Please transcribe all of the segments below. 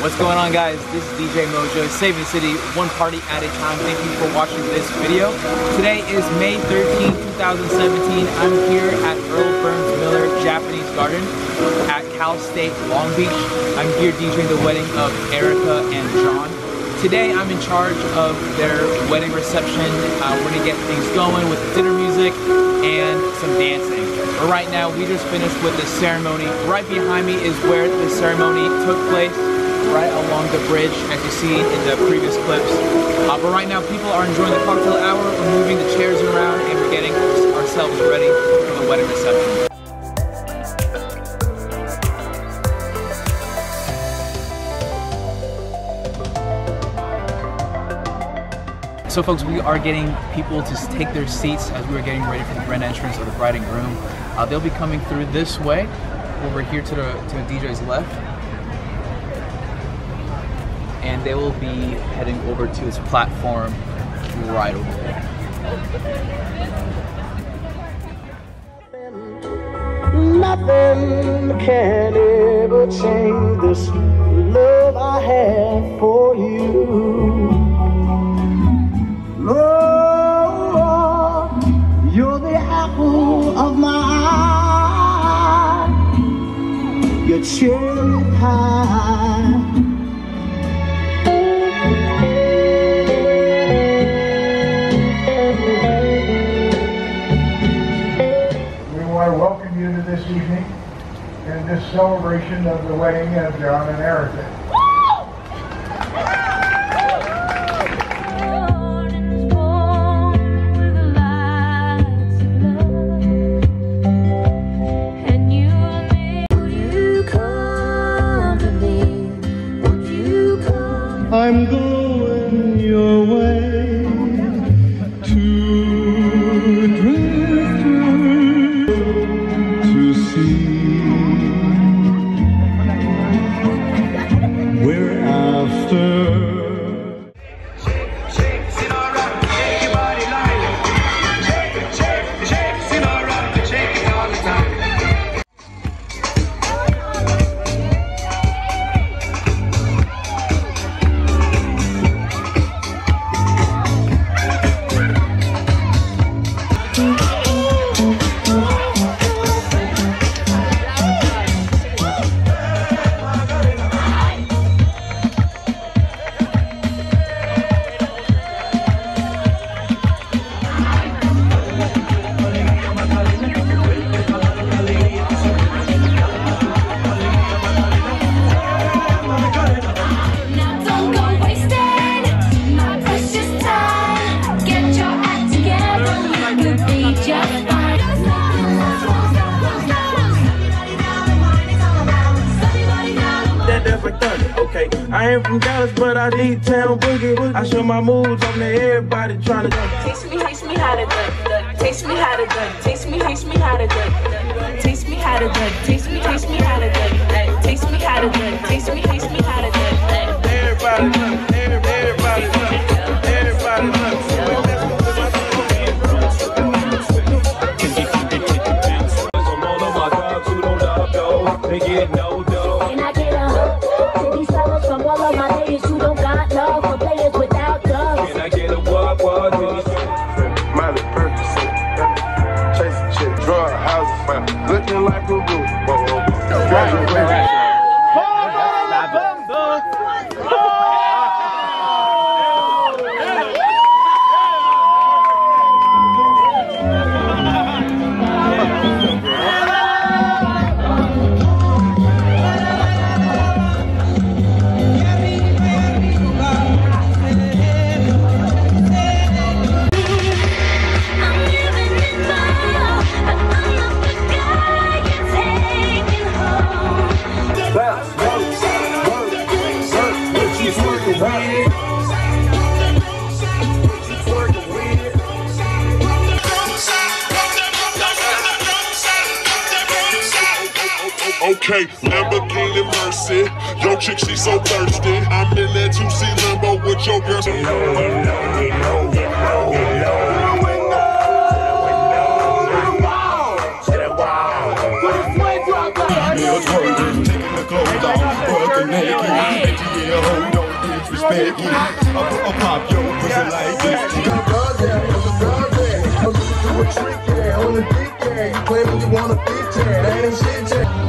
What's going on, guys? This is DJ Mojo, saving the city one party at a time. Thank you for watching this video. Today is May 13, 2017. I'm here at Earl Burns Miller Japanese Garden at Cal State Long Beach. I'm here DJing the wedding of Erica and John. Today I'm in charge of their wedding reception. We're gonna get things going with the dinner music and some dancing. But right now we just finished with the ceremony. Right behind me is where the ceremony took place, right along the bridge, as you see in the previous clips. But right now, people are enjoying the cocktail hour. We're moving the chairs around, and we're getting ourselves ready for the wedding reception. So folks, we are getting people to take their seats as we are getting ready for the grand entrance of the bride and groom. They'll be coming through this way, over here to the DJ's left. And they will be heading over to his platform right over there. Nothing can ever change this love I have for you. Lord, you're the apple of my eye, your cherry pie. This evening and this celebration of the wedding of John and Erica. I'm going your way to drift to see we're after. I ain't from Dallas, but I need town boogie. I show my moves on to everybody trying to duck. Teach me how to duck. Teach me how to duck. Teach me how to duck. Teach me how to duck. Teach me how to duck. Teach me how to duck. Teach me how to duck. Everybody duck. Everybody duck. Everybody duck. Okay, Lamborghini Mercy, your chick, she so thirsty. I'm in that 2C limbo with your girl. yo, no disrespect. I'll pop yo, pussy like this. I'm a dog daddy, I'm a dog daddy. I'm looking through a trick, yeah, on a dick, yeah. Play when you want a bitch, yeah, that ain't shit, yeah.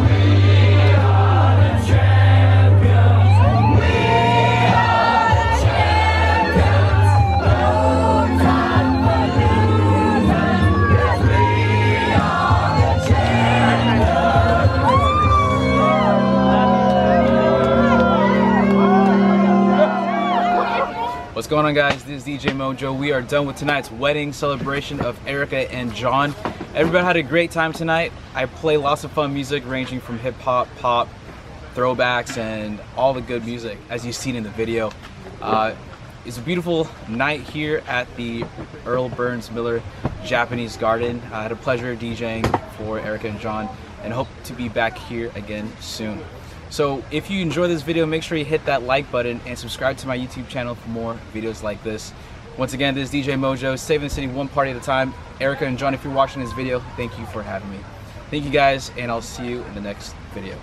What's going on, guys? This is DJ Mojo. We are done with tonight's wedding celebration of Erica and John. Everybody had a great time tonight. I play lots of fun music ranging from hip hop, pop, throwbacks, and all the good music as you've seen in the video. It's a beautiful night here at the Earl Burns Miller Japanese Garden. I had a pleasure of DJing for Erica and John and hope to be back here again soon. So if you enjoy this video, make sure you hit that like button and subscribe to my YouTube channel for more videos like this. Once again, this is DJ Mojo, saving the city one party at a time. Erica and John, if you're watching this video, thank you for having me. Thank you guys, and I'll see you in the next video.